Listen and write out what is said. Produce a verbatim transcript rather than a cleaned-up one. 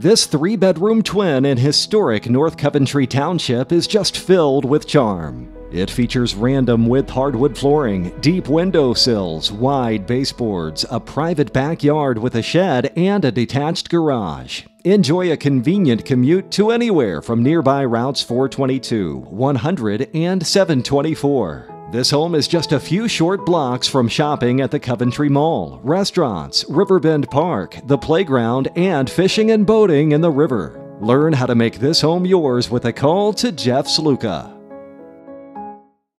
This three-bedroom twin in historic North Coventry Township is just filled with charm. It features random width hardwood flooring, deep window sills, wide baseboards, a private backyard with a shed, and a detached garage. Enjoy a convenient commute to anywhere from nearby routes four twenty-two, one hundred, and seven twenty-four. This home is just a few short blocks from shopping at the Coventry Mall, restaurants, Riverbend Park, the playground, and fishing and boating in the river. Learn how to make this home yours with a call to Jeff Stluka.